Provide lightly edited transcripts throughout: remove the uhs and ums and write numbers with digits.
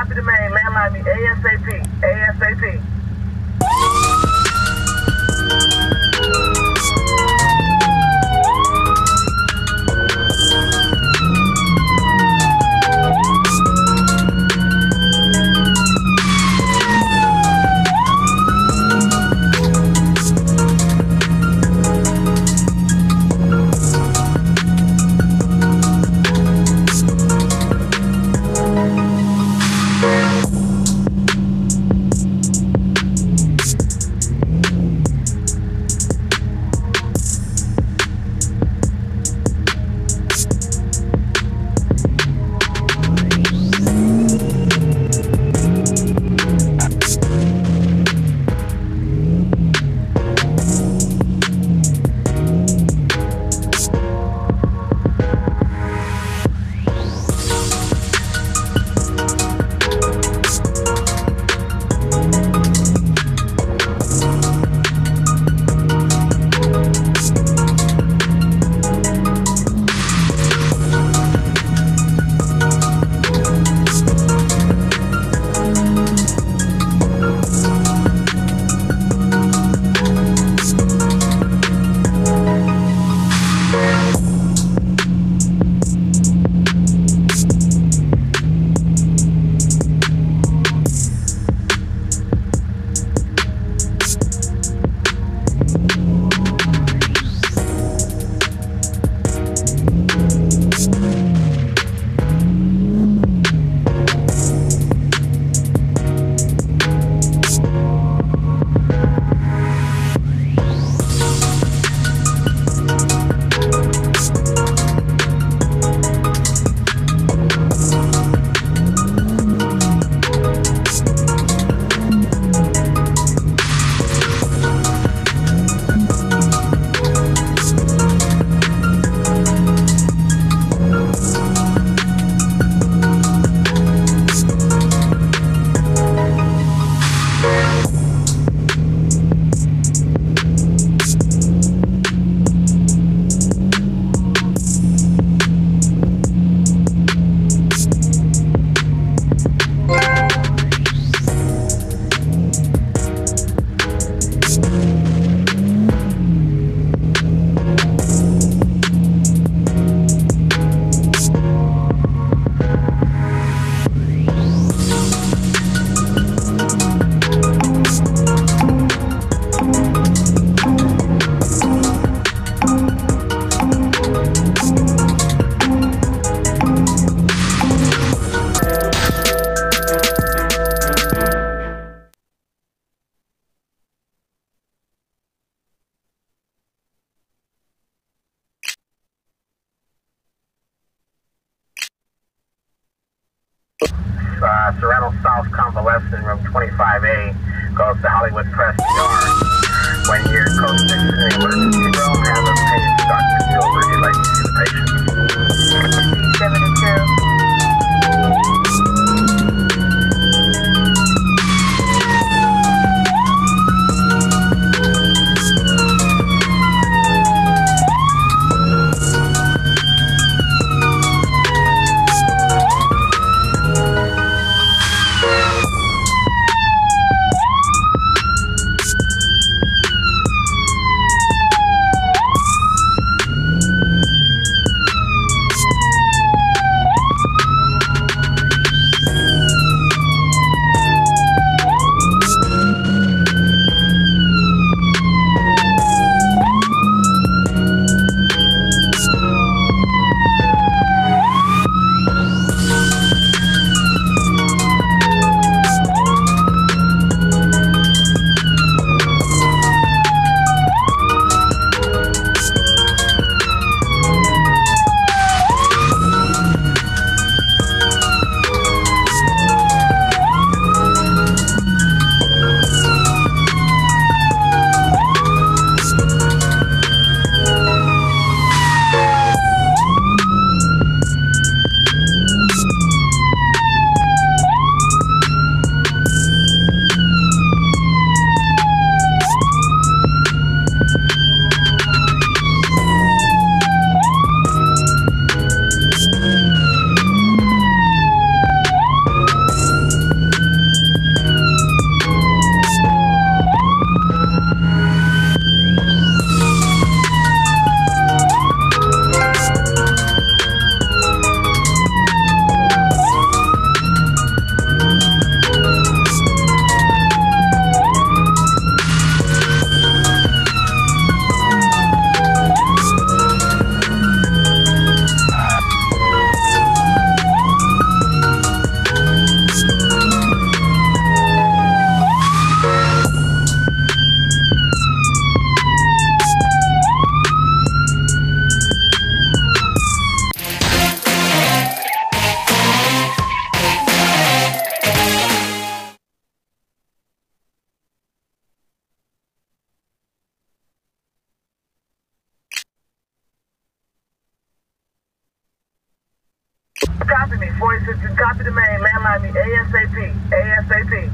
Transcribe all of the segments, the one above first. Copy the main, landline me ASAP, ASAP. Sorrento South Convalescent, room 25A, goes to Hollywood Press Yard. When you're code 6 in the emergency room, have a patient, Dr. Field, would you like to see the patient? 72. copy me. 46, you copy the main. Landline me ASAP. ASAP.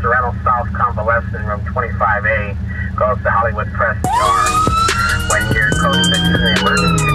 Sorrento South Convalescent, room 25A, goes to Hollywood Press Yard. When your code 6 is an emergency,